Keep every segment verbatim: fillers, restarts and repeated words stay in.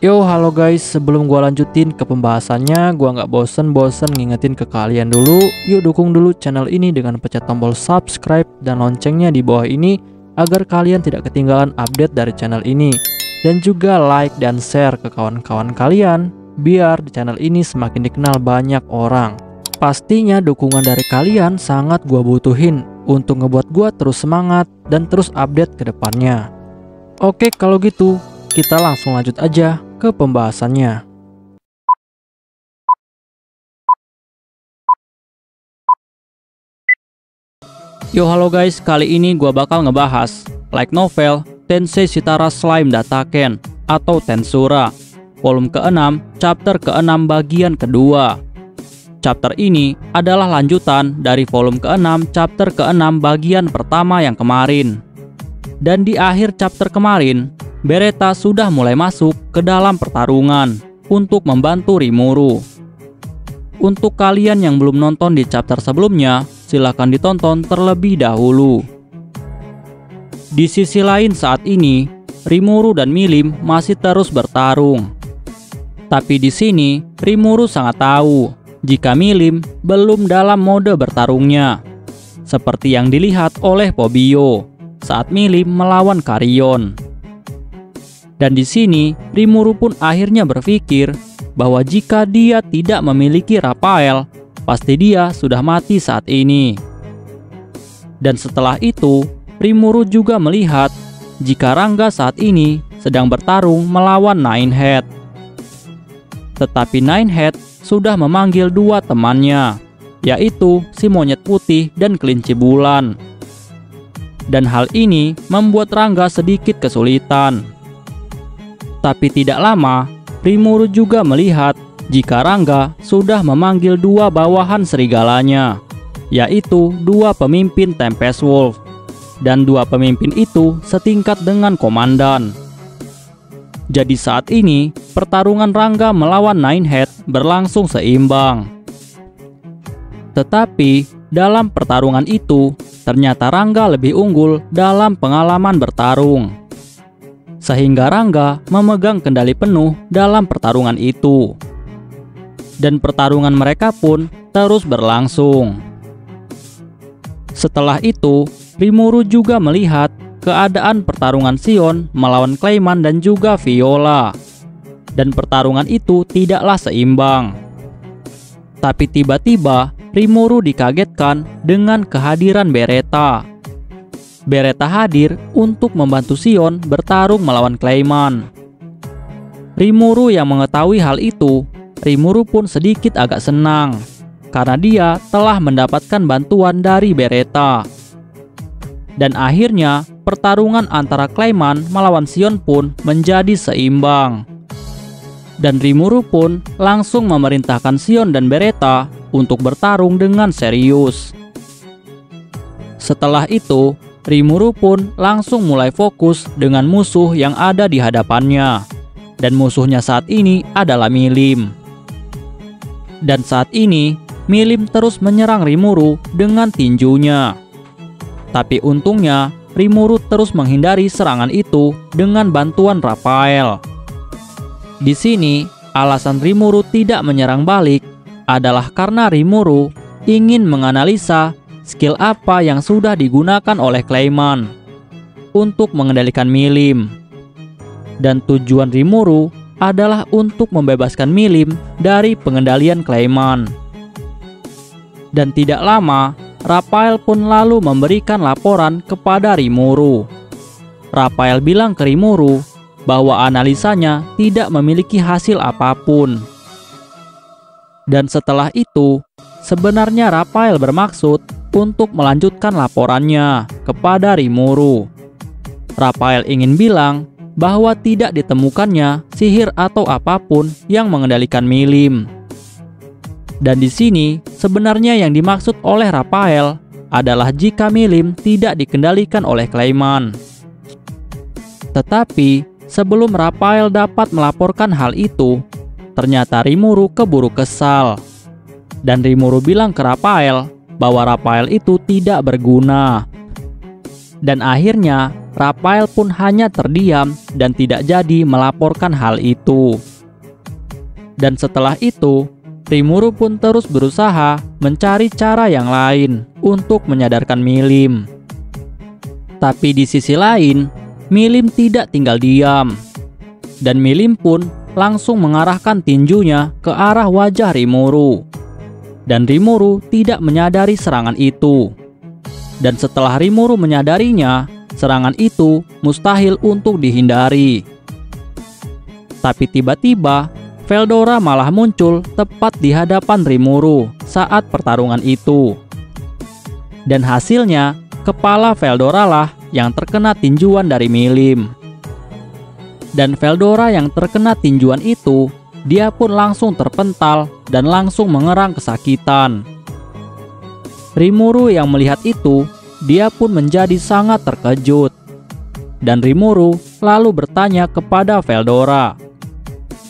Yo, halo guys, sebelum gua lanjutin ke pembahasannya, gua nggak bosen-bosen ngingetin ke kalian dulu, yuk dukung dulu channel ini dengan pencet tombol subscribe dan loncengnya di bawah ini agar kalian tidak ketinggalan update dari channel ini. Dan juga like dan share ke kawan-kawan kalian biar di channel ini semakin dikenal banyak orang. Pastinya dukungan dari kalian sangat gua butuhin untuk ngebuat gua terus semangat dan terus update ke depannya. Oke, kalau gitu kita langsung lanjut aja ke pembahasannya. Yo, halo guys, kali ini gua bakal ngebahas light novel Tensei Shitara Slime Dataken atau Tensura, volume keenam, chapter keenam bagian kedua. Chapter ini adalah lanjutan dari volume keenam, chapter keenam bagian pertama yang kemarin. Dan di akhir chapter kemarin, Beretta sudah mulai masuk ke dalam pertarungan untuk membantu Rimuru. Untuk kalian yang belum nonton di chapter sebelumnya, silahkan ditonton terlebih dahulu. Di sisi lain saat ini, Rimuru dan Milim masih terus bertarung. Tapi di sini, Rimuru sangat tahu jika Milim belum dalam mode bertarungnya, seperti yang dilihat oleh Pobio saat Milim melawan Karion. Dan di sini, Rimuru pun akhirnya berpikir bahwa jika dia tidak memiliki Raphael, pasti dia sudah mati saat ini. Dan setelah itu, Rimuru juga melihat jika Rangga saat ini sedang bertarung melawan Nine Head. Tetapi Nine Head sudah memanggil dua temannya, yaitu si monyet putih dan kelinci bulan. Dan hal ini membuat Rangga sedikit kesulitan. Tapi tidak lama, Rimuru juga melihat jika Rangga sudah memanggil dua bawahan serigalanya, yaitu dua pemimpin Tempest Wolf, dan dua pemimpin itu setingkat dengan komandan. Jadi saat ini, pertarungan Rangga melawan Nine Head berlangsung seimbang. Tetapi, dalam pertarungan itu, ternyata Rangga lebih unggul dalam pengalaman bertarung, sehingga Rangga memegang kendali penuh dalam pertarungan itu. Dan pertarungan mereka pun terus berlangsung. Setelah itu, Rimuru juga melihat keadaan pertarungan Sion melawan Clayman dan juga Viola. Dan pertarungan itu tidaklah seimbang. Tapi tiba-tiba, Rimuru dikagetkan dengan kehadiran Beretta. Beretta hadir untuk membantu Sion bertarung melawan Clayman. Rimuru yang mengetahui hal itu, Rimuru pun sedikit agak senang karena dia telah mendapatkan bantuan dari Beretta. Dan akhirnya pertarungan antara Clayman melawan Sion pun menjadi seimbang. Dan Rimuru pun langsung memerintahkan Sion dan Beretta untuk bertarung dengan serius. Setelah itu, Rimuru pun langsung mulai fokus dengan musuh yang ada di hadapannya. Dan musuhnya saat ini adalah Milim. Dan saat ini, Milim terus menyerang Rimuru dengan tinjunya. Tapi untungnya, Rimuru terus menghindari serangan itu dengan bantuan Raphael. Di sini, alasan Rimuru tidak menyerang balik adalah karena Rimuru ingin menganalisa skill apa yang sudah digunakan oleh Clayman untuk mengendalikan Milim. Dan tujuan Rimuru adalah untuk membebaskan Milim dari pengendalian Clayman. Dan tidak lama, Raphael pun lalu memberikan laporan kepada Rimuru. Raphael bilang ke Rimuru bahwa analisanya tidak memiliki hasil apapun. Dan setelah itu, sebenarnya Raphael bermaksud untuk melanjutkan laporannya kepada Rimuru. Raphael ingin bilang bahwa tidak ditemukannya sihir atau apapun yang mengendalikan Milim. Dan di sini sebenarnya yang dimaksud oleh Raphael adalah jika Milim tidak dikendalikan oleh Clayman. Tetapi sebelum Raphael dapat melaporkan hal itu, ternyata Rimuru keburu kesal. Dan Rimuru bilang ke Raphael bahwa Raphael itu tidak berguna. dan akhirnya Raphael pun hanya terdiam dan tidak jadi melaporkan hal itu. Dan setelah itu, Rimuru pun terus berusaha mencari cara yang lain untuk menyadarkan Milim. Tapi di sisi lain, Milim tidak tinggal diam. Dan Milim pun langsung mengarahkan tinjunya ke arah wajah Rimuru. Dan Rimuru tidak menyadari serangan itu. Dan setelah Rimuru menyadarinya, serangan itu mustahil untuk dihindari. Tapi tiba-tiba, Veldora malah muncul tepat di hadapan Rimuru saat pertarungan itu. Dan hasilnya, kepala Veldora lah yang terkena tinjuan dari Milim. Dan Veldora yang terkena tinjuan itu, dia pun langsung terpental dan langsung mengerang kesakitan. Rimuru yang melihat itu, dia pun menjadi sangat terkejut. Dan Rimuru lalu bertanya kepada Veldora,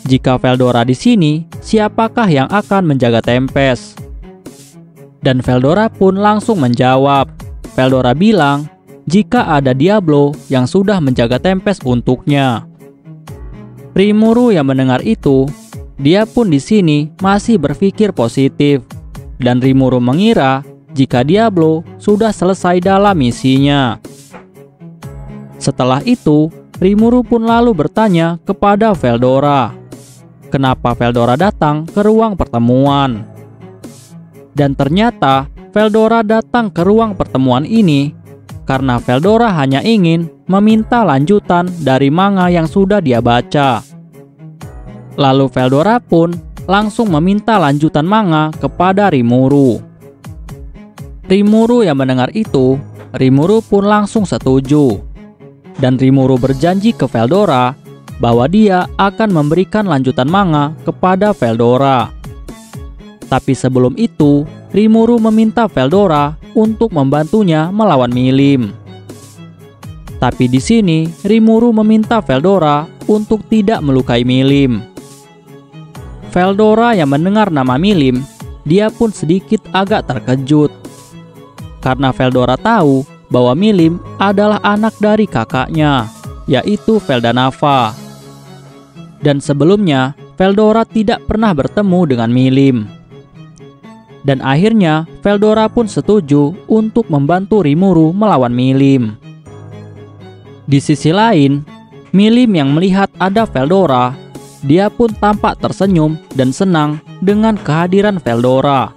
jika Veldora di sini, siapakah yang akan menjaga Tempest? Dan Veldora pun langsung menjawab. Veldora bilang, jika ada Diablo yang sudah menjaga Tempest untuknya. Rimuru yang mendengar itu, dia pun di sini masih berpikir positif. Dan Rimuru mengira jika Diablo sudah selesai dalam misinya. Setelah itu, Rimuru pun lalu bertanya kepada Veldora, kenapa Veldora datang ke ruang pertemuan. Dan ternyata Veldora datang ke ruang pertemuan ini karena Veldora hanya ingin meminta lanjutan dari manga yang sudah dia baca. Lalu Veldora pun langsung meminta lanjutan manga kepada Rimuru. Rimuru yang mendengar itu, Rimuru pun langsung setuju. Dan Rimuru berjanji ke Veldora bahwa dia akan memberikan lanjutan manga kepada Veldora. Tapi sebelum itu, Rimuru meminta Veldora untuk membantunya melawan Milim. Tapi di sini, Rimuru meminta Veldora untuk tidak melukai Milim. Veldora yang mendengar nama Milim, dia pun sedikit agak terkejut. Karena Veldora tahu bahwa Milim adalah anak dari kakaknya, yaitu Veldanava. Dan sebelumnya, Veldora tidak pernah bertemu dengan Milim. Dan akhirnya, Veldora pun setuju untuk membantu Rimuru melawan Milim. Di sisi lain, Milim yang melihat ada Veldora, dia pun tampak tersenyum dan senang dengan kehadiran Veldora.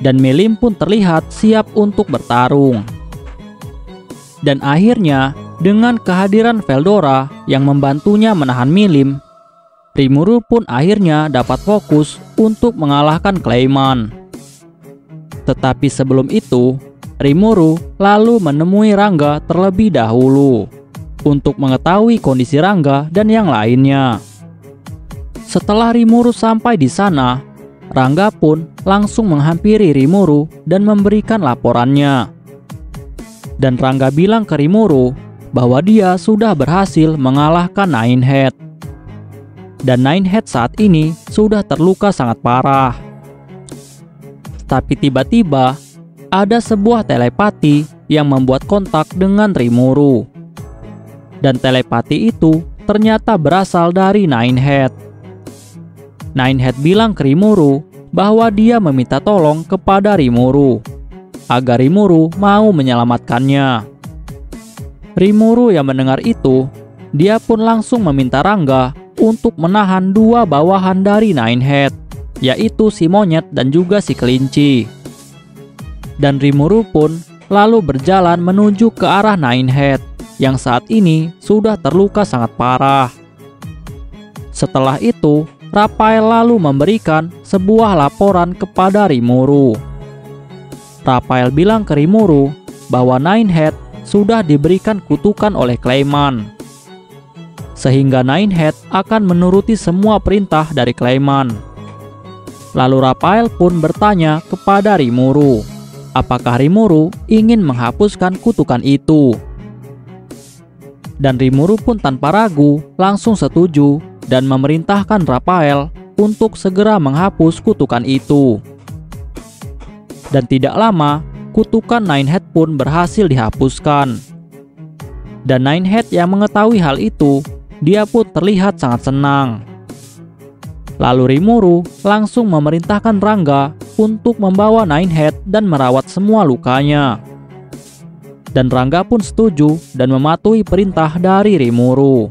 Dan Milim pun terlihat siap untuk bertarung. Dan akhirnya, dengan kehadiran Veldora yang membantunya menahan Milim, Rimuru pun akhirnya dapat fokus untuk mengalahkan Clayman. Tetapi sebelum itu, Rimuru lalu menemui Rangga terlebih dahulu untuk mengetahui kondisi Rangga dan yang lainnya. Setelah Rimuru sampai di sana, Rangga pun langsung menghampiri Rimuru dan memberikan laporannya. Dan Rangga bilang ke Rimuru bahwa dia sudah berhasil mengalahkan Nine Head. Dan Nine Head saat ini sudah terluka sangat parah. Tapi tiba-tiba ada sebuah telepati yang membuat kontak dengan Rimuru. Dan telepati itu ternyata berasal dari Nine Head. Nine Head bilang ke Rimuru bahwa dia meminta tolong kepada Rimuru agar Rimuru mau menyelamatkannya. Rimuru yang mendengar itu, dia pun langsung meminta Rangga untuk menahan dua bawahan dari Nine Head, yaitu si monyet dan juga si kelinci. Dan Rimuru pun lalu berjalan menuju ke arah Nine Head yang saat ini sudah terluka sangat parah. Setelah itu, Raphael lalu memberikan sebuah laporan kepada Rimuru. Raphael bilang ke Rimuru bahwa Nine Head sudah diberikan kutukan oleh Clayman, sehingga Nine Head akan menuruti semua perintah dari Clayman. Lalu Raphael pun bertanya kepada Rimuru, apakah Rimuru ingin menghapuskan kutukan itu? Dan Rimuru pun tanpa ragu langsung setuju dan memerintahkan Raphael untuk segera menghapus kutukan itu. Dan tidak lama, kutukan Nine Head pun berhasil dihapuskan. Dan Nine Head yang mengetahui hal itu, dia pun terlihat sangat senang. Lalu Rimuru langsung memerintahkan Rangga untuk membawa Nine Head dan merawat semua lukanya. Dan Rangga pun setuju dan mematuhi perintah dari Rimuru.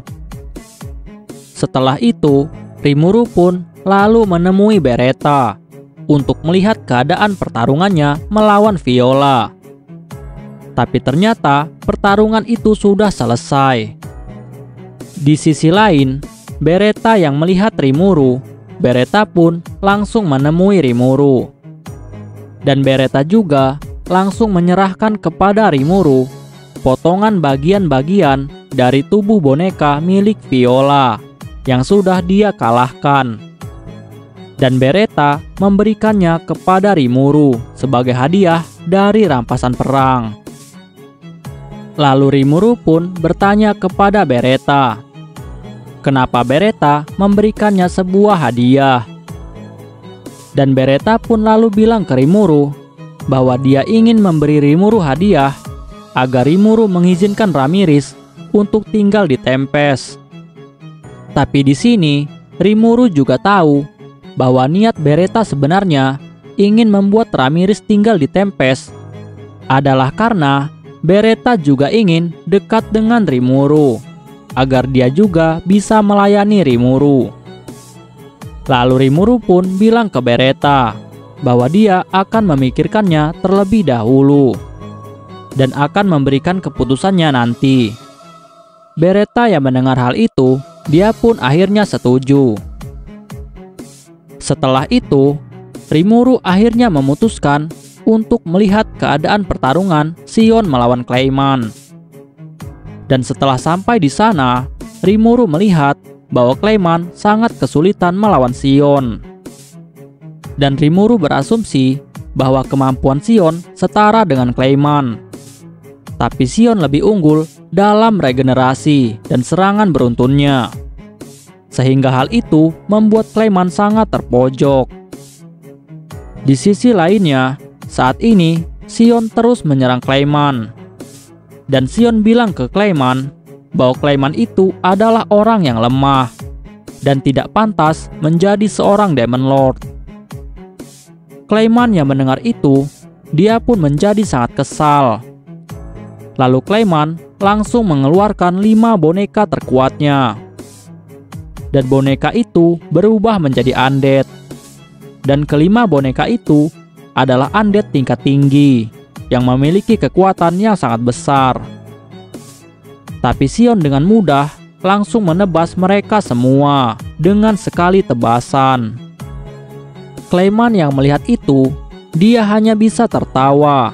Setelah itu, Rimuru pun lalu menemui Beretta untuk melihat keadaan pertarungannya melawan Viola. Tapi ternyata pertarungan itu sudah selesai. Di sisi lain, Beretta yang melihat Rimuru, Beretta pun langsung menemui Rimuru. Dan Beretta juga langsung menyerahkan kepada Rimuru potongan bagian-bagian dari tubuh boneka milik Viola yang sudah dia kalahkan. Dan Beretta memberikannya kepada Rimuru sebagai hadiah dari rampasan perang. Lalu Rimuru pun bertanya kepada Beretta, kenapa Beretta memberikannya sebuah hadiah. Dan Beretta pun lalu bilang ke Rimuru bahwa dia ingin memberi Rimuru hadiah agar Rimuru mengizinkan Ramiris untuk tinggal di Tempest. Tapi di sini Rimuru juga tahu bahwa niat Beretta sebenarnya ingin membuat Ramiris tinggal di Tempest adalah karena Beretta juga ingin dekat dengan Rimuru agar dia juga bisa melayani Rimuru. Lalu Rimuru pun bilang ke Beretta bahwa dia akan memikirkannya terlebih dahulu dan akan memberikan keputusannya nanti. Beretta yang mendengar hal itu, dia pun akhirnya setuju. Setelah itu, Rimuru akhirnya memutuskan untuk melihat keadaan pertarungan Sion melawan Clayman. Dan setelah sampai di sana, Rimuru melihat bahwa Clayman sangat kesulitan melawan Sion. Dan Rimuru berasumsi bahwa kemampuan Sion setara dengan Clayman. Tapi Sion lebih unggul dalam regenerasi dan serangan beruntunnya. Sehingga hal itu membuat Clayman sangat terpojok. Di sisi lainnya, saat ini Sion terus menyerang Clayman. Dan Sion bilang ke Clayman bahwa Clayman itu adalah orang yang lemah dan tidak pantas menjadi seorang Demon Lord. Clayman yang mendengar itu, dia pun menjadi sangat kesal. Lalu Clayman langsung mengeluarkan lima boneka terkuatnya. Dan boneka itu berubah menjadi undead. Dan kelima boneka itu adalah undead tingkat tinggi yang memiliki kekuatan yang sangat besar. Tapi Sion dengan mudah langsung menebas mereka semua dengan sekali tebasan. Clayman yang melihat itu, dia hanya bisa tertawa.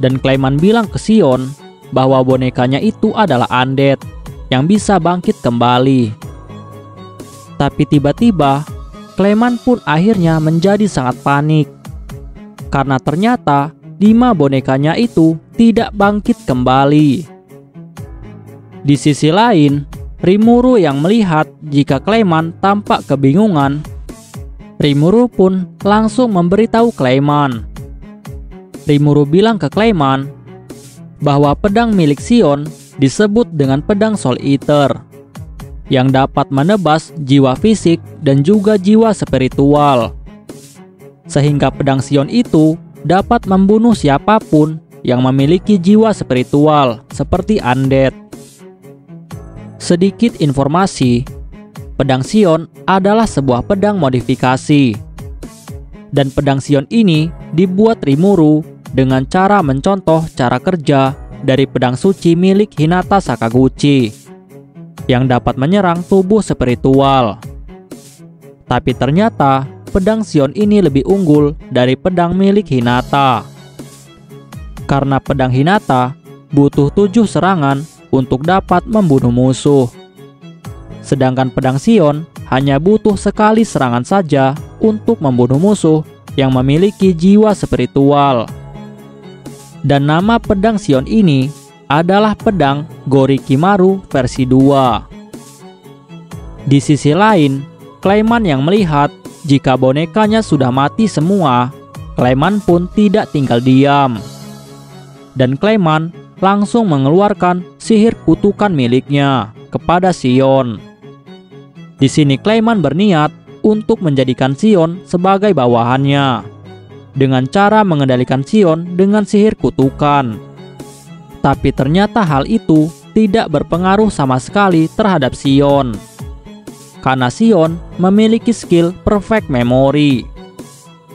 Dan Clayman bilang ke Sion bahwa bonekanya itu adalah undead yang bisa bangkit kembali. Tapi tiba-tiba Clayman pun akhirnya menjadi sangat panik karena ternyata lima bonekanya itu tidak bangkit kembali. Di sisi lain, Rimuru yang melihat jika Clayman tampak kebingungan, Rimuru pun langsung memberitahu Clayman. Rimuru bilang ke Clayman bahwa pedang milik Sion disebut dengan pedang Soul Eater yang dapat menebas jiwa fisik dan juga jiwa spiritual. Sehingga pedang Sion itu dapat membunuh siapapun yang memiliki jiwa spiritual seperti undead. Sedikit informasi, pedang Sion adalah sebuah pedang modifikasi. Dan pedang Sion ini dibuat Rimuru dengan cara mencontoh cara kerja dari pedang suci milik Hinata Sakaguchi yang dapat menyerang tubuh spiritual. Tapi ternyata pedang Sion ini lebih unggul dari pedang milik Hinata. Karena pedang Hinata butuh tujuh serangan untuk dapat membunuh musuh. Sedangkan pedang Sion hanya butuh sekali serangan saja untuk membunuh musuh yang memiliki jiwa spiritual. Dan nama pedang Sion ini adalah pedang Gorikimaru versi dua. Di sisi lain, Clayman yang melihat jika bonekanya sudah mati semua, Clayman pun tidak tinggal diam. dan Clayman langsung mengeluarkan sihir kutukan miliknya kepada Sion. Di sini Clayman berniat untuk menjadikan Sion sebagai bawahannya dengan cara mengendalikan Sion dengan sihir kutukan. Tapi ternyata hal itu tidak berpengaruh sama sekali terhadap Sion, karena Sion memiliki skill perfect memory.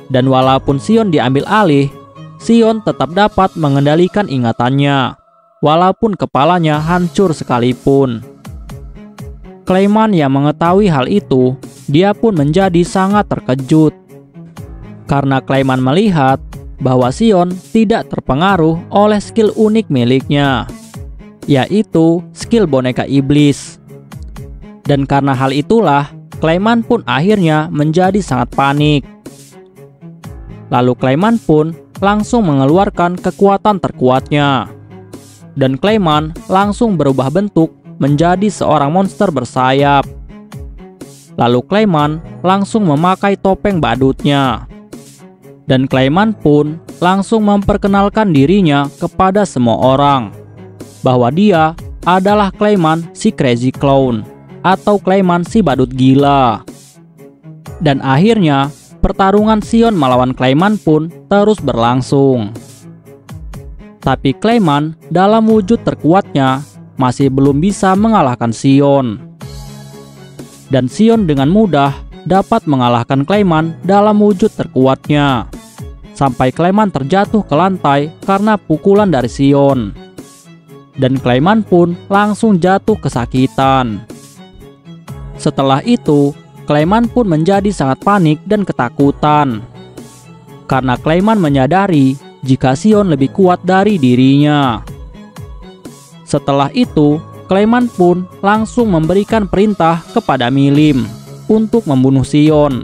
Dan walaupun Sion diambil alih, Sion tetap dapat mengendalikan ingatannya, walaupun kepalanya hancur sekalipun. Clayman yang mengetahui hal itu, dia pun menjadi sangat terkejut, karena Clayman melihat bahwa Sion tidak terpengaruh oleh skill unik miliknya, yaitu skill boneka iblis. Dan karena hal itulah, Clayman pun akhirnya menjadi sangat panik. Lalu Clayman pun langsung mengeluarkan kekuatan terkuatnya. Dan Clayman langsung berubah bentuk menjadi seorang monster bersayap. Lalu Clayman langsung memakai topeng badutnya. Dan Clayman pun langsung memperkenalkan dirinya kepada semua orang, bahwa dia adalah Clayman si Crazy Clown, atau Clayman si badut gila. Dan akhirnya pertarungan Sion melawan Clayman pun terus berlangsung. Tapi Clayman dalam wujud terkuatnya masih belum bisa mengalahkan Sion. Dan Sion dengan mudah dapat mengalahkan Clayman dalam wujud terkuatnya, sampai Clayman terjatuh ke lantai karena pukulan dari Sion. Dan Clayman pun langsung jatuh kesakitan. Setelah itu, Clayman pun menjadi sangat panik dan ketakutan, karena Clayman menyadari jika Sion lebih kuat dari dirinya. Setelah itu, Clayman pun langsung memberikan perintah kepada Milim untuk membunuh Sion.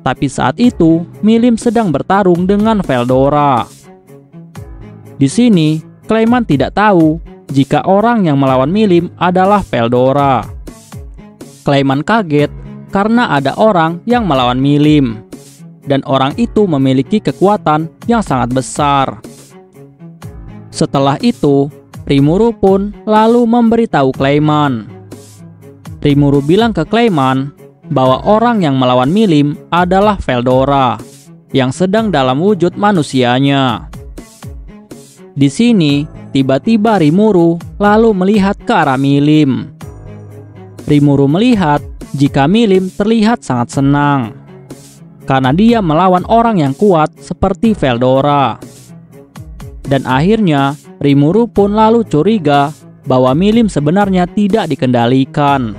Tapi saat itu, Milim sedang bertarung dengan Veldora. Di sini, Clayman tidak tahu jika orang yang melawan Milim adalah Veldora. Clayman kaget karena ada orang yang melawan Milim, dan orang itu memiliki kekuatan yang sangat besar. Setelah itu, Rimuru pun lalu memberitahu Clayman. Rimuru bilang ke Clayman bahwa orang yang melawan Milim adalah Veldora, yang sedang dalam wujud manusianya. Di sini, tiba-tiba Rimuru lalu melihat ke arah Milim. Rimuru melihat jika Milim terlihat sangat senang, karena dia melawan orang yang kuat seperti Veldora. Dan akhirnya Rimuru pun lalu curiga bahwa Milim sebenarnya tidak dikendalikan,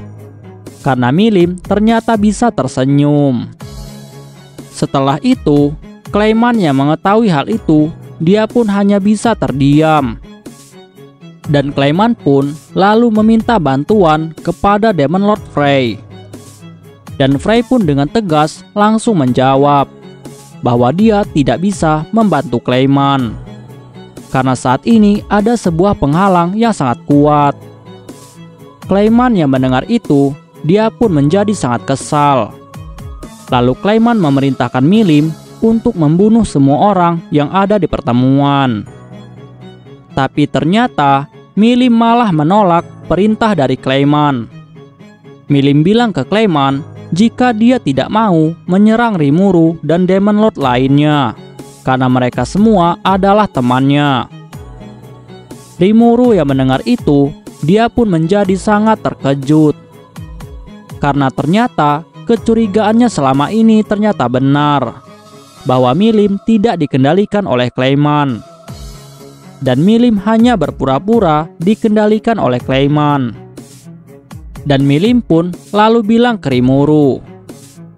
karena Milim ternyata bisa tersenyum. Setelah itu, Clayman yang mengetahui hal itu, dia pun hanya bisa terdiam. Dan Clayman pun lalu meminta bantuan kepada Demon Lord Frey. Dan Frey pun dengan tegas langsung menjawab bahwa dia tidak bisa membantu Clayman, karena saat ini ada sebuah penghalang yang sangat kuat. Clayman yang mendengar itu, dia pun menjadi sangat kesal. Lalu Clayman memerintahkan Milim untuk membunuh semua orang yang ada di pertemuan. Tapi ternyata Milim malah menolak perintah dari Clayman. Milim bilang ke Clayman jika dia tidak mau menyerang Rimuru dan Demon Lord lainnya, karena mereka semua adalah temannya. Rimuru yang mendengar itu, dia pun menjadi sangat terkejut, karena ternyata kecurigaannya selama ini ternyata benar, bahwa Milim tidak dikendalikan oleh Clayman, dan Milim hanya berpura-pura dikendalikan oleh Clayman. Dan Milim pun lalu bilang ke Rimuru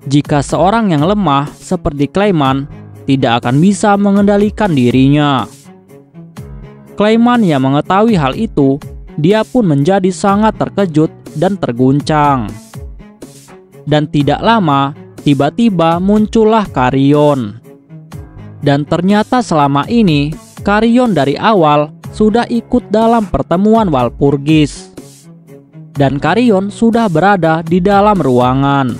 jika seorang yang lemah seperti Clayman tidak akan bisa mengendalikan dirinya. Clayman yang mengetahui hal itu, dia pun menjadi sangat terkejut dan terguncang. Dan tidak lama, tiba-tiba muncullah Karion. Dan ternyata selama ini Karion dari awal sudah ikut dalam pertemuan Walpurgis, dan Karion sudah berada di dalam ruangan.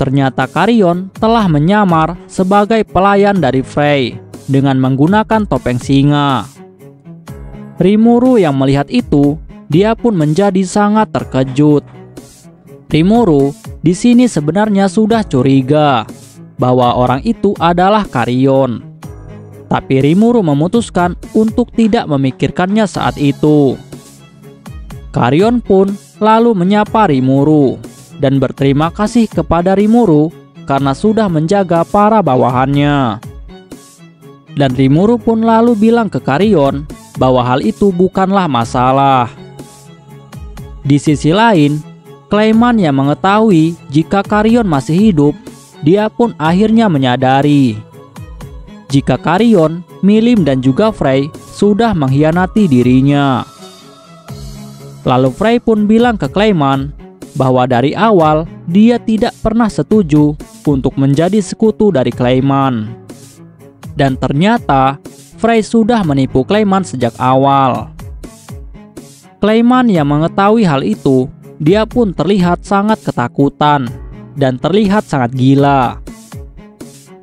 Ternyata Karion telah menyamar sebagai pelayan dari Frey dengan menggunakan topeng singa. Rimuru yang melihat itu, dia pun menjadi sangat terkejut. Rimuru di sini sebenarnya sudah curiga bahwa orang itu adalah Karion. Tapi Rimuru memutuskan untuk tidak memikirkannya saat itu. Karion pun lalu menyapa Rimuru dan berterima kasih kepada Rimuru karena sudah menjaga para bawahannya. Dan Rimuru pun lalu bilang ke Karion bahwa hal itu bukanlah masalah. Di sisi lain, Clayman yang mengetahui jika Karion masih hidup, dia pun akhirnya menyadari jika Karion, Milim dan juga Frey sudah mengkhianati dirinya. Lalu Frey pun bilang ke Clayman bahwa dari awal dia tidak pernah setuju untuk menjadi sekutu dari Clayman. Dan ternyata Frey sudah menipu Clayman sejak awal. Clayman yang mengetahui hal itu, dia pun terlihat sangat ketakutan dan terlihat sangat gila.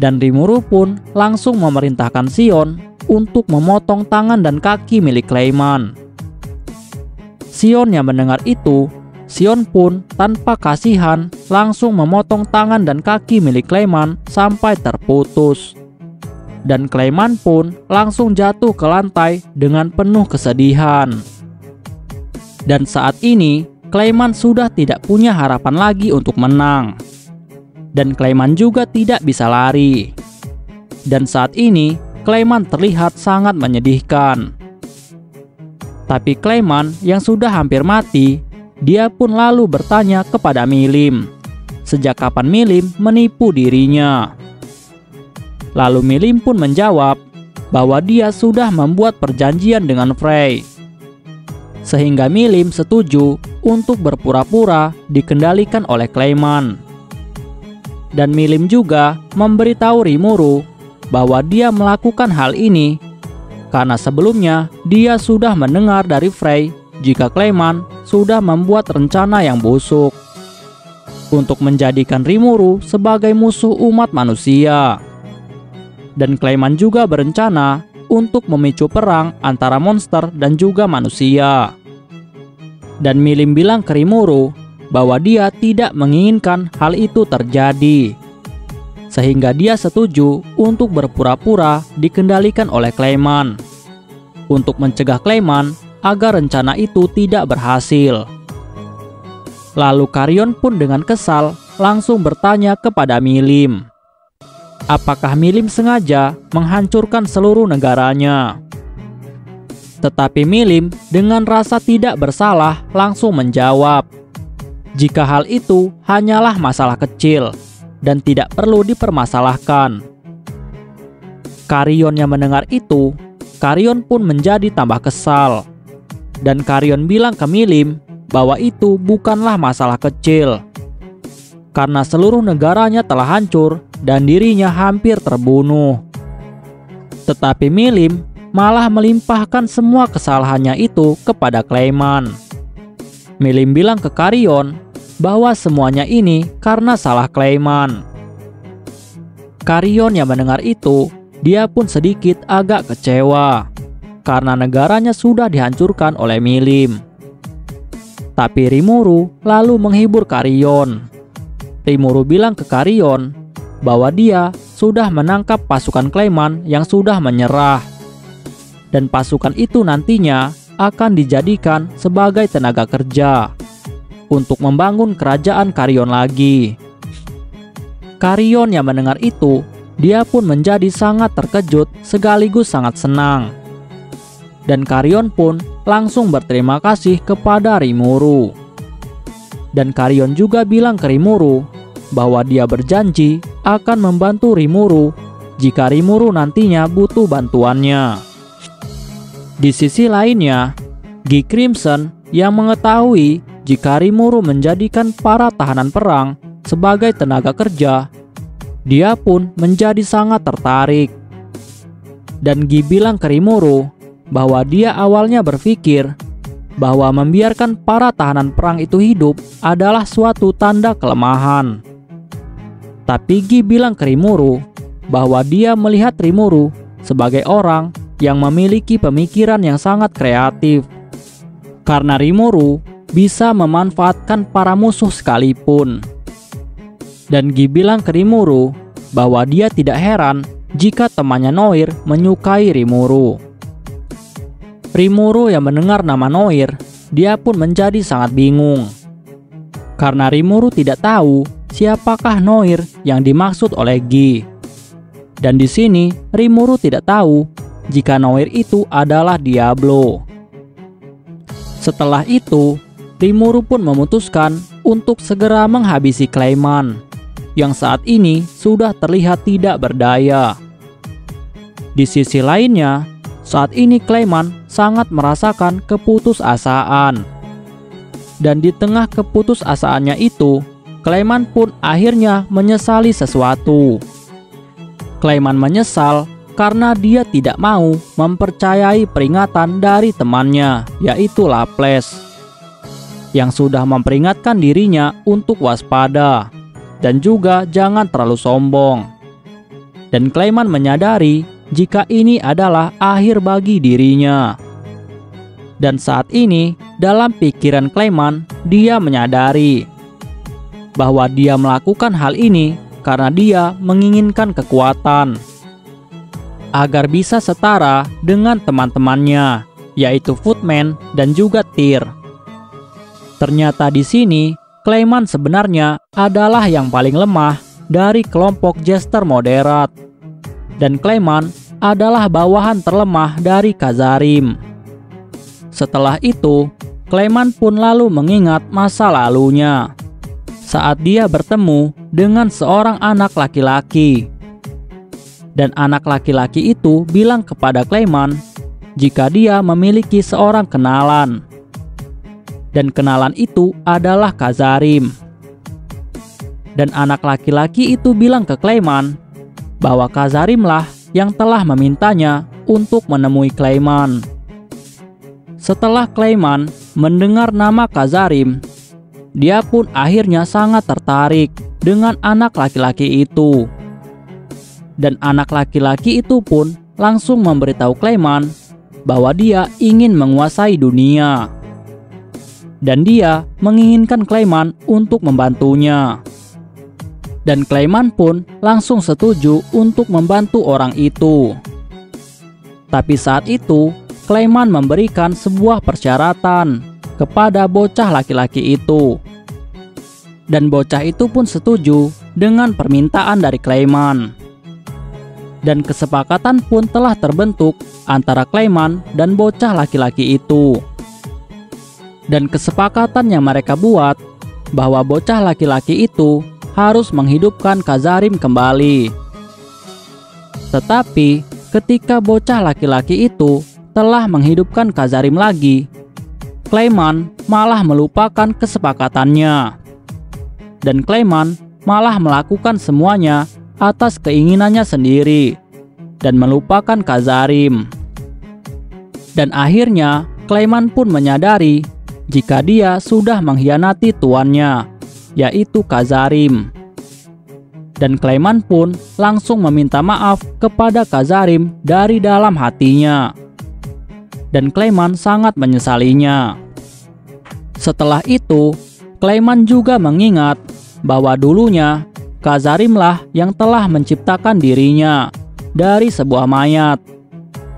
Dan Rimuru pun langsung memerintahkan Sion untuk memotong tangan dan kaki milik Clayman. Sion yang mendengar itu, Sion pun tanpa kasihan langsung memotong tangan dan kaki milik Clayman sampai terputus. Dan Clayman pun langsung jatuh ke lantai dengan penuh kesedihan. Dan saat ini, Clayman sudah tidak punya harapan lagi untuk menang. Dan Clayman juga tidak bisa lari. Dan saat ini Clayman terlihat sangat menyedihkan. Tapi Clayman yang sudah hampir mati, dia pun lalu bertanya kepada Milim sejak kapan Milim menipu dirinya. Lalu Milim pun menjawab bahwa dia sudah membuat perjanjian dengan Frey, sehingga Milim setuju untuk berpura-pura dikendalikan oleh Clayman. Dan Milim juga memberitahu Rimuru bahwa dia melakukan hal ini karena sebelumnya dia sudah mendengar dari Frey jika Clayman sudah membuat rencana yang busuk untuk menjadikan Rimuru sebagai musuh umat manusia. Dan Clayman juga berencana untuk memicu perang antara monster dan juga manusia. Dan Milim bilang ke Rimuru bahwa dia tidak menginginkan hal itu terjadi, sehingga dia setuju untuk berpura-pura dikendalikan oleh Clayman untuk mencegah Clayman agar rencana itu tidak berhasil. Lalu Karion pun dengan kesal langsung bertanya kepada Milim apakah Milim sengaja menghancurkan seluruh negaranya. Tetapi Milim dengan rasa tidak bersalah langsung menjawab jika hal itu hanyalah masalah kecil dan tidak perlu dipermasalahkan. Karion yang mendengar itu, Karion pun menjadi tambah kesal. Dan Karion bilang ke Milim bahwa itu bukanlah masalah kecil, karena seluruh negaranya telah hancur dan dirinya hampir terbunuh. Tetapi Milim malah melimpahkan semua kesalahannya itu kepada Clayman. Milim bilang ke Karion bahwa semuanya ini karena salah Clayman. Karion yang mendengar itu, dia pun sedikit agak kecewa karena negaranya sudah dihancurkan oleh Milim. Tapi Rimuru lalu menghibur Karion. Rimuru bilang ke Karion bahwa dia sudah menangkap pasukan Clayman yang sudah menyerah, dan pasukan itu nantinya akan dijadikan sebagai tenaga kerja untuk membangun kerajaan Karion lagi. Karion yang mendengar itu, dia pun menjadi sangat terkejut sekaligus sangat senang. Dan Karion pun langsung berterima kasih kepada Rimuru. Dan Karion juga bilang ke Rimuru bahwa dia berjanji akan membantu Rimuru jika Rimuru nantinya butuh bantuannya. Di sisi lainnya, Guy Crimson yang mengetahui jika Rimuru menjadikan para tahanan perang sebagai tenaga kerja, dia pun menjadi sangat tertarik. Dan Guy bilang ke Rimuru bahwa dia awalnya berpikir bahwa membiarkan para tahanan perang itu hidup adalah suatu tanda kelemahan. Tapi Guy bilang ke Rimuru bahwa dia melihat Rimuru sebagai orang yang memiliki pemikiran yang sangat kreatif. Karena Rimuru bisa memanfaatkan para musuh sekalipun. Dan Guy bilang ke Rimuru bahwa dia tidak heran jika temannya Noir menyukai Rimuru. Rimuru yang mendengar nama Noir, dia pun menjadi sangat bingung. Karena Rimuru tidak tahu siapakah Noir yang dimaksud oleh Guy. Dan di sini Rimuru tidak tahu jika Noir itu adalah Diablo. Setelah itu, Rimuru pun memutuskan untuk segera menghabisi Clayman yang saat ini sudah terlihat tidak berdaya. Di sisi lainnya, saat ini Clayman sangat merasakan keputusasaan. Dan di tengah keputusasaannya itu, Clayman pun akhirnya menyesali sesuatu. Clayman menyesal karena dia tidak mau mempercayai peringatan dari temannya, yaitu Laplace, yang sudah memperingatkan dirinya untuk waspada dan juga jangan terlalu sombong. Dan Clayman menyadari jika ini adalah akhir bagi dirinya. Dan saat ini dalam pikiran Clayman, dia menyadari bahwa dia melakukan hal ini karena dia menginginkan kekuatan agar bisa setara dengan teman-temannya, yaitu Footman dan juga Tear. Ternyata di sini Clayman sebenarnya adalah yang paling lemah dari kelompok Jester moderat, dan Clayman adalah bawahan terlemah dari Kazarim. Setelah itu, Clayman pun lalu mengingat masa lalunya saat dia bertemu dengan seorang anak laki-laki. Dan anak laki-laki itu bilang kepada Clayman jika dia memiliki seorang kenalan. Dan kenalan itu adalah Kazarim. Dan anak laki-laki itu bilang ke Clayman bahwa Kazarimlah yang telah memintanya untuk menemui Clayman. Setelah Clayman mendengar nama Kazarim, dia pun akhirnya sangat tertarik dengan anak laki-laki itu. Dan anak laki-laki itu pun langsung memberitahu Clayman bahwa dia ingin menguasai dunia. Dan dia menginginkan Clayman untuk membantunya. Dan Clayman pun langsung setuju untuk membantu orang itu. Tapi saat itu, Clayman memberikan sebuah persyaratan kepada bocah laki-laki itu. Dan bocah itu pun setuju dengan permintaan dari Clayman. Dan kesepakatan pun telah terbentuk antara Clayman dan bocah laki-laki itu. Dan kesepakatan yang mereka buat bahwa bocah laki-laki itu harus menghidupkan Kazarim kembali. Tetapi ketika bocah laki-laki itu telah menghidupkan Kazarim lagi, Clayman malah melupakan kesepakatannya. Dan Clayman malah melakukan semuanya atas keinginannya sendiri dan melupakan Kazarim. Dan akhirnya Clayman pun menyadari jika dia sudah mengkhianati tuannya, yaitu Kazarim. Dan Clayman pun langsung meminta maaf kepada Kazarim dari dalam hatinya. Dan Clayman sangat menyesalinya. Setelah itu, Clayman juga mengingat bahwa dulunya Kazarimlah yang telah menciptakan dirinya dari sebuah mayat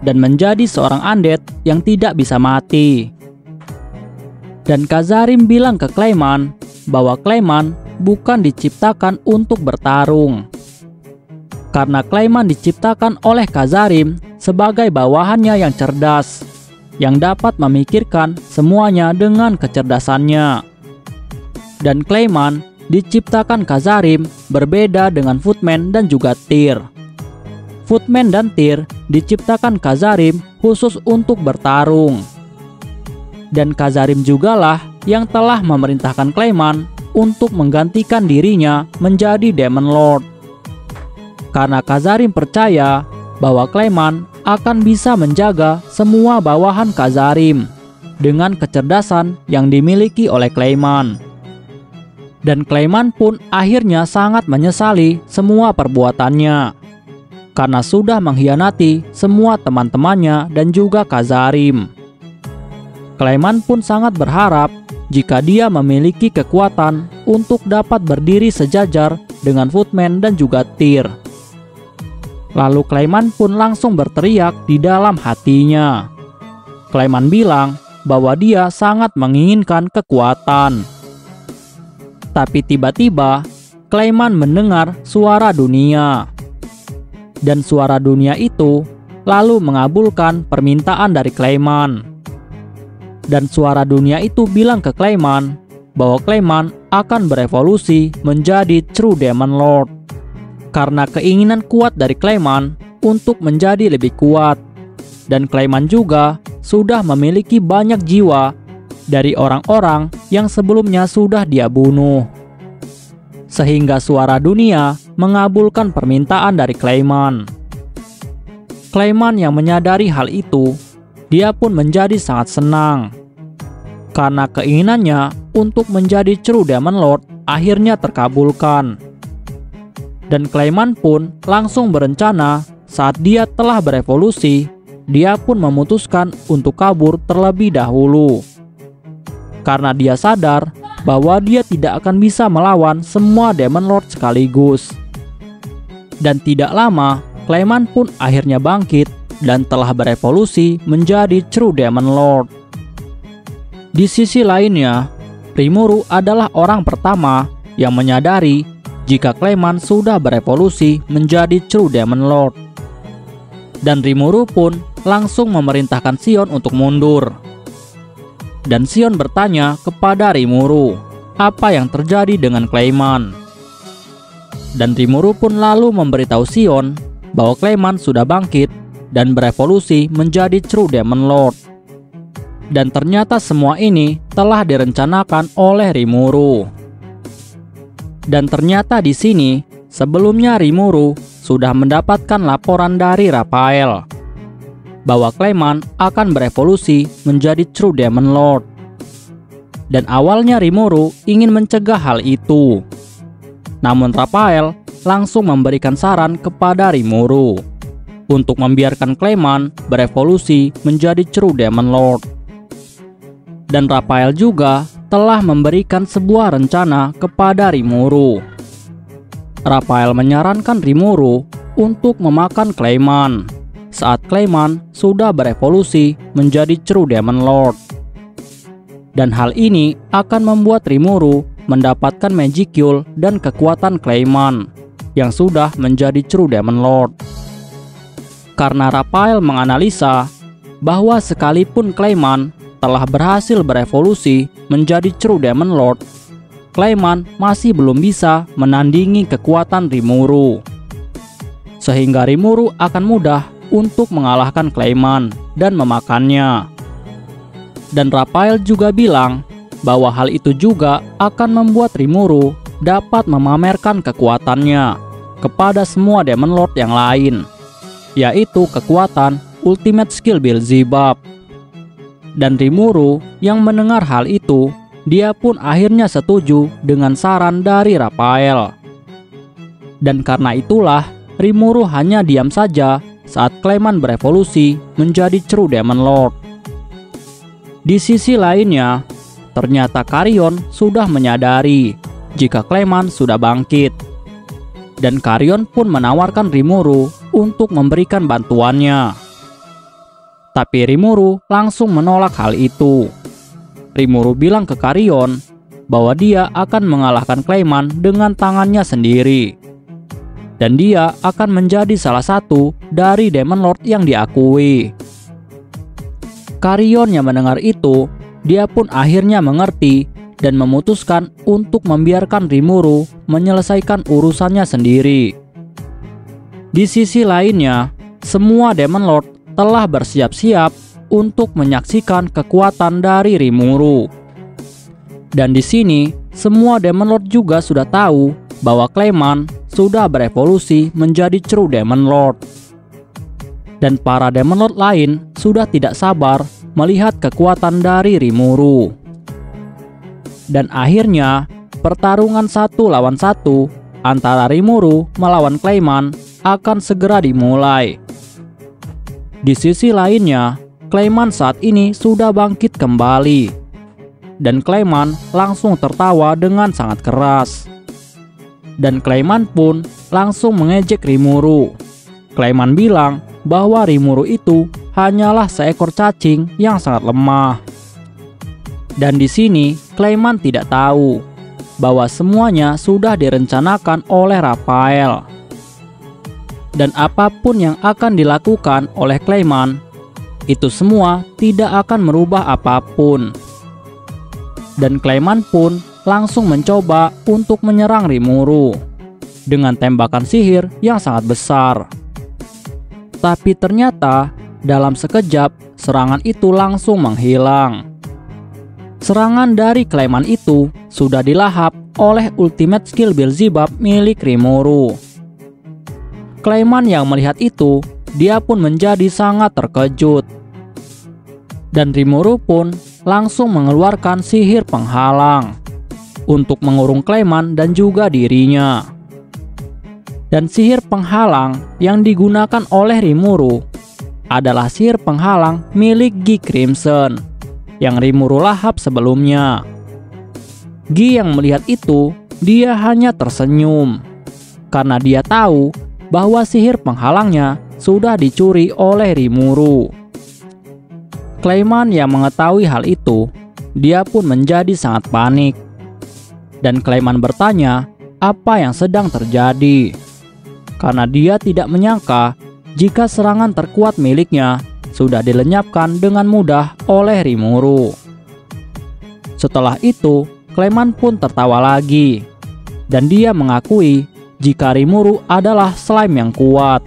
dan menjadi seorang undead yang tidak bisa mati. Dan Kazarim bilang ke Clayman bahwa Clayman bukan diciptakan untuk bertarung. Karena Clayman diciptakan oleh Kazarim sebagai bawahannya yang cerdas, yang dapat memikirkan semuanya dengan kecerdasannya. Dan Clayman diciptakan Kazarim berbeda dengan Footman dan juga Tear. Footman dan Tear diciptakan Kazarim khusus untuk bertarung. Dan Kazarim jugalah yang telah memerintahkan Clayman untuk menggantikan dirinya menjadi Demon Lord. Karena Kazarim percaya bahwa Clayman akan bisa menjaga semua bawahan Kazarim dengan kecerdasan yang dimiliki oleh Clayman. Dan Clayman pun akhirnya sangat menyesali semua perbuatannya. karena sudah mengkhianati semua teman-temannya dan juga Kazarim. Clayman pun sangat berharap jika dia memiliki kekuatan untuk dapat berdiri sejajar dengan Footman dan juga Tear. Lalu Clayman pun langsung berteriak di dalam hatinya. Clayman bilang bahwa dia sangat menginginkan kekuatan. Tapi tiba-tiba Clayman mendengar suara dunia. Dan suara dunia itu lalu mengabulkan permintaan dari Clayman. Dan suara dunia itu bilang ke Clayman bahwa Clayman akan berevolusi menjadi True Demon Lord. Karena keinginan kuat dari Clayman untuk menjadi lebih kuat. Dan Clayman juga sudah memiliki banyak jiwa dari orang-orang yang sebelumnya sudah dia bunuh. Sehingga suara dunia mengabulkan permintaan dari Clayman. Clayman yang menyadari hal itu, dia pun menjadi sangat senang. Karena keinginannya untuk menjadi True Demon Lord akhirnya terkabulkan. Dan Clayman pun langsung berencana saat dia telah berevolusi, dia pun memutuskan untuk kabur terlebih dahulu. Karena dia sadar bahwa dia tidak akan bisa melawan semua Demon Lord sekaligus. Dan tidak lama, Clayman pun akhirnya bangkit dan telah berevolusi menjadi True Demon Lord. Di sisi lainnya, Rimuru adalah orang pertama yang menyadari jika Clayman sudah berevolusi menjadi True Demon Lord. Dan Rimuru pun langsung memerintahkan Sion untuk mundur. Dan Sion bertanya kepada Rimuru apa yang terjadi dengan Clayman. Dan Rimuru pun lalu memberitahu Sion bahwa Clayman sudah bangkit dan berevolusi menjadi True Demon Lord. Dan ternyata semua ini telah direncanakan oleh Rimuru. Dan ternyata di sini sebelumnya Rimuru sudah mendapatkan laporan dari Raphael bahwa Clayman akan berevolusi menjadi True Demon Lord. Dan awalnya Rimuru ingin mencegah hal itu. Namun Raphael langsung memberikan saran kepada Rimuru untuk membiarkan Clayman berevolusi menjadi True Demon Lord. Dan Raphael juga telah memberikan sebuah rencana kepada Rimuru. Raphael menyarankan Rimuru untuk memakan Clayman saat Clayman sudah berevolusi menjadi True Demon Lord. Dan hal ini akan membuat Rimuru mendapatkan magicule dan kekuatan Clayman yang sudah menjadi True Demon Lord. Karena Raphael menganalisa bahwa sekalipun Clayman telah berhasil berevolusi menjadi True Demon Lord, Clayman masih belum bisa menandingi kekuatan Rimuru. Sehingga Rimuru akan mudah untuk mengalahkan Clayman dan memakannya. Dan Raphael juga bilang bahwa hal itu juga akan membuat Rimuru dapat memamerkan kekuatannya kepada semua Demon Lord yang lain, yaitu kekuatan Ultimate Skill Beelzebub. Dan Rimuru yang mendengar hal itu, dia pun akhirnya setuju dengan saran dari Raphael. Dan karena itulah Rimuru hanya diam saja saat Clayman berevolusi menjadi True Demon Lord. Di sisi lainnya, ternyata Karion sudah menyadari jika Clayman sudah bangkit. Dan Karion pun menawarkan Rimuru untuk memberikan bantuannya. Tapi Rimuru langsung menolak hal itu. Rimuru bilang ke Karion bahwa dia akan mengalahkan Clayman dengan tangannya sendiri. Dan dia akan menjadi salah satu dari Demon Lord yang diakui. Karion yang mendengar itu, dia pun akhirnya mengerti dan memutuskan untuk membiarkan Rimuru menyelesaikan urusannya sendiri. Di sisi lainnya, semua Demon Lord telah bersiap-siap untuk menyaksikan kekuatan dari Rimuru. Dan di sini, semua Demon Lord juga sudah tahu bahwa Clayman sudah berevolusi menjadi True Demon Lord. Dan para Demon Lord lain sudah tidak sabar melihat kekuatan dari Rimuru. Dan akhirnya, pertarungan satu lawan satu antara Rimuru melawan Clayman akan segera dimulai. Di sisi lainnya, Clayman saat ini sudah bangkit kembali. Dan Clayman langsung tertawa dengan sangat keras. Dan Clayman pun langsung mengejek Rimuru. Clayman bilang bahwa Rimuru itu hanyalah seekor cacing yang sangat lemah. Dan di sini Clayman tidak tahu bahwa semuanya sudah direncanakan oleh Raphael. Dan apapun yang akan dilakukan oleh Clayman, itu semua tidak akan merubah apapun. Dan Clayman pun langsung mencoba untuk menyerang Rimuru dengan tembakan sihir yang sangat besar. Tapi ternyata dalam sekejap serangan itu langsung menghilang. Serangan dari Clayman itu sudah dilahap oleh ultimate skill Beelzebub milik Rimuru. Clayman yang melihat itu, dia pun menjadi sangat terkejut. Dan Rimuru pun langsung mengeluarkan sihir penghalang untuk mengurung Clayman dan juga dirinya. Dan sihir penghalang yang digunakan oleh Rimuru adalah sihir penghalang milik Guy Crimson yang Rimuru lahap sebelumnya. Guy yang melihat itu, dia hanya tersenyum karena dia tahu bahwa sihir penghalangnya sudah dicuri oleh Rimuru. Clayman yang mengetahui hal itu, dia pun menjadi sangat panik. Dan Clayman bertanya apa yang sedang terjadi, karena dia tidak menyangka jika serangan terkuat miliknya sudah dilenyapkan dengan mudah oleh Rimuru. Setelah itu, Clayman pun tertawa lagi, dan dia mengakui jika Rimuru adalah slime yang kuat.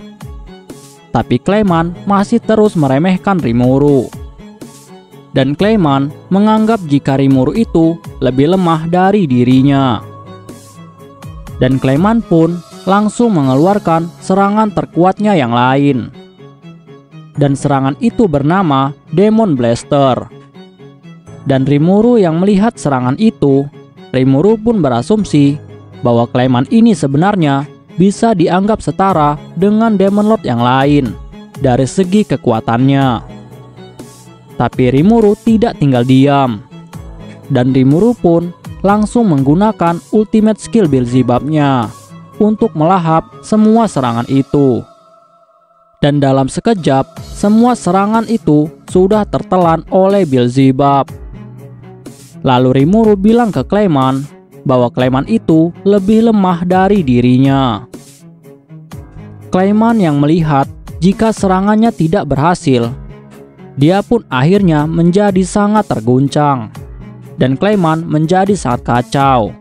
Tapi Clayman masih terus meremehkan Rimuru. Dan Clayman menganggap jika Rimuru itu lebih lemah dari dirinya. Dan Clayman pun langsung mengeluarkan serangan terkuatnya yang lain. Dan serangan itu bernama Demon Blaster. Dan Rimuru yang melihat serangan itu, Rimuru pun berasumsi bahwa Clayman ini sebenarnya bisa dianggap setara dengan Demon Lord yang lain dari segi kekuatannya. Tapi Rimuru tidak tinggal diam. Dan Rimuru pun langsung menggunakan ultimate skill Beelzebubnya untuk melahap semua serangan itu. Dan dalam sekejap, semua serangan itu sudah tertelan oleh Beelzebub. Lalu Rimuru bilang ke Clayman bahwa Clayman itu lebih lemah dari dirinya. Clayman yang melihat jika serangannya tidak berhasil, dia pun akhirnya menjadi sangat terguncang. Dan Clayman menjadi sangat kacau.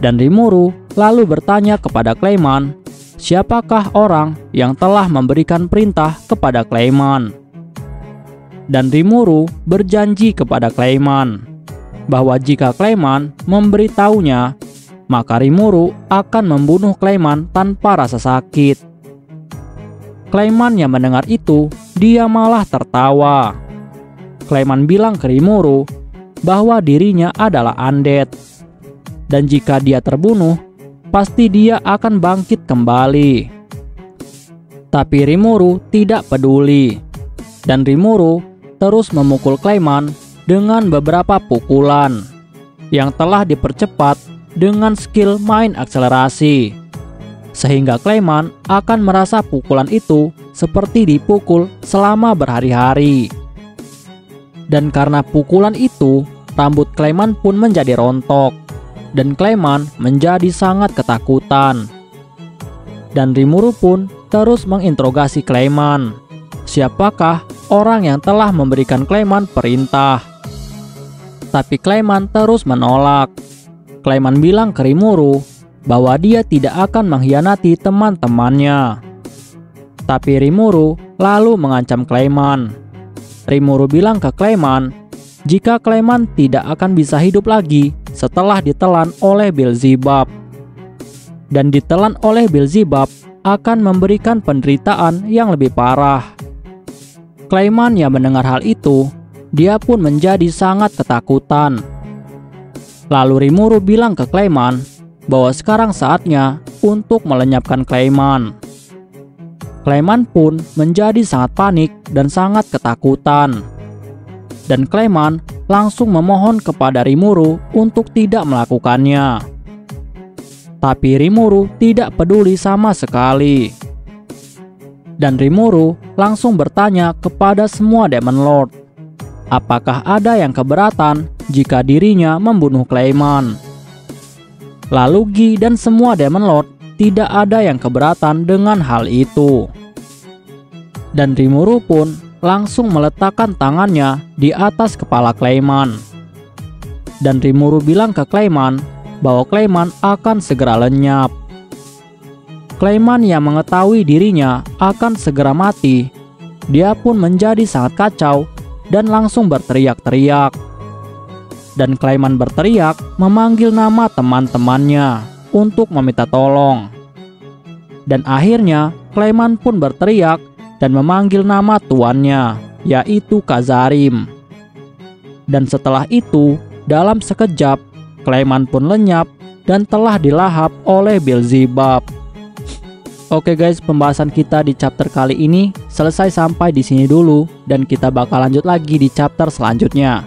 Dan Rimuru lalu bertanya kepada Clayman, siapakah orang yang telah memberikan perintah kepada Clayman. Dan Rimuru berjanji kepada Clayman bahwa jika Clayman memberitahunya, maka Rimuru akan membunuh Clayman tanpa rasa sakit. Clayman yang mendengar itu, dia malah tertawa. Clayman bilang ke Rimuru bahwa dirinya adalah undead, dan jika dia terbunuh, pasti dia akan bangkit kembali. Tapi Rimuru tidak peduli, dan Rimuru terus memukul Clayman dengan beberapa pukulan yang telah dipercepat dengan skill main akselerasi, sehingga Clayman akan merasa pukulan itu seperti dipukul selama berhari-hari. Dan karena pukulan itu, rambut Clayman pun menjadi rontok, dan Clayman menjadi sangat ketakutan. Dan Rimuru pun terus menginterogasi Clayman, siapakah orang yang telah memberikan Clayman perintah. Tapi Clayman terus menolak. Clayman bilang ke Rimuru bahwa dia tidak akan mengkhianati teman-temannya. Tapi Rimuru lalu mengancam Clayman. Rimuru bilang ke Clayman jika Clayman tidak akan bisa hidup lagi setelah ditelan oleh Beelzebub. Dan ditelan oleh Beelzebub akan memberikan penderitaan yang lebih parah. Clayman yang mendengar hal itu, dia pun menjadi sangat ketakutan. Lalu Rimuru bilang ke Clayman bahwa sekarang saatnya untuk melenyapkan Clayman. Clayman pun menjadi sangat panik dan sangat ketakutan. Dan Clayman langsung memohon kepada Rimuru untuk tidak melakukannya. Tapi Rimuru tidak peduli sama sekali. Dan Rimuru langsung bertanya kepada semua Demon Lord, apakah ada yang keberatan jika dirinya membunuh Clayman? Lalu Gi dan semua Demon Lord tidak ada yang keberatan dengan hal itu. Dan Rimuru pun langsung meletakkan tangannya di atas kepala Clayman. Dan Rimuru bilang ke Clayman bahwa Clayman akan segera lenyap. Clayman yang mengetahui dirinya akan segera mati, dia pun menjadi sangat kacau dan langsung berteriak-teriak. Dan Clayman berteriak memanggil nama teman-temannya untuk meminta tolong. Dan akhirnya Clayman pun berteriak dan memanggil nama tuannya, yaitu Kazarim. Dan setelah itu, dalam sekejap, Clayman pun lenyap dan telah dilahap oleh Beelzebub. Oke guys, pembahasan kita di chapter kali ini selesai sampai di sini dulu, dan kita bakal lanjut lagi di chapter selanjutnya.